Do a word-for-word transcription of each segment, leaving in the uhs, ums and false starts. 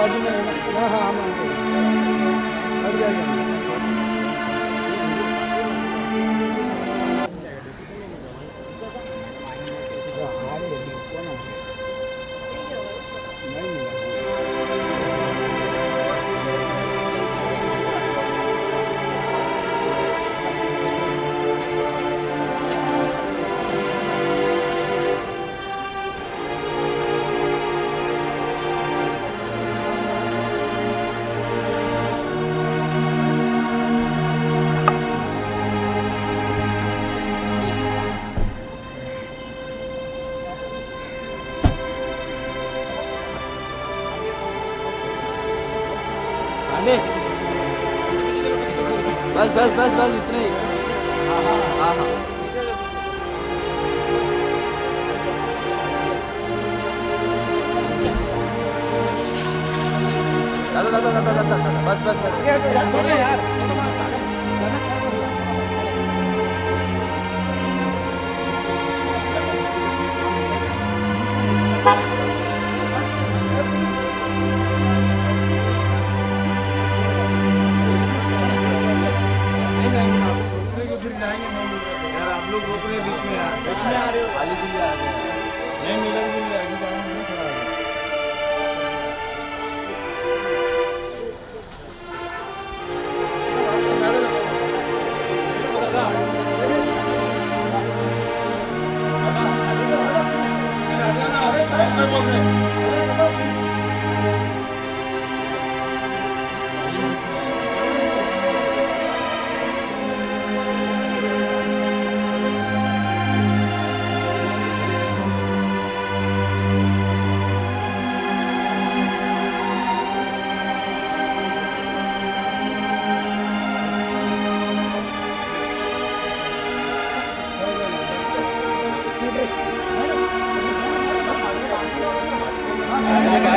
बाजू में है ना। हाँ हाँ हट जाएगा। बस बस बस बस इतना ही। हाँ हाँ हाँ हाँ दादा दादा दादा दादा दादा बस बस बस यार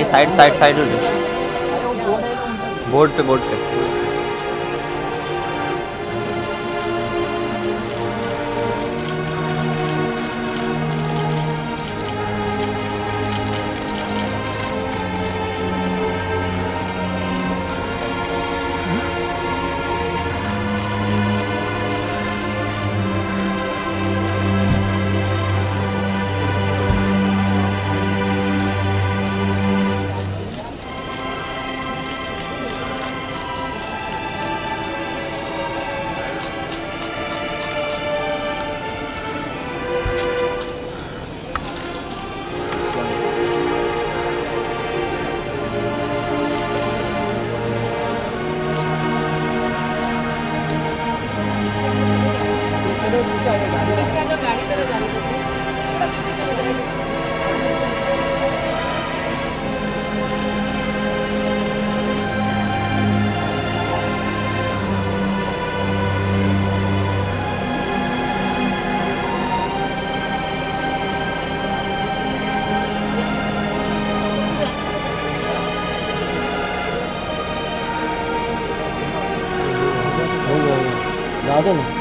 ये साइड साइड साइड हो जाए बोर्ड पे बोर्ड पे I don't know.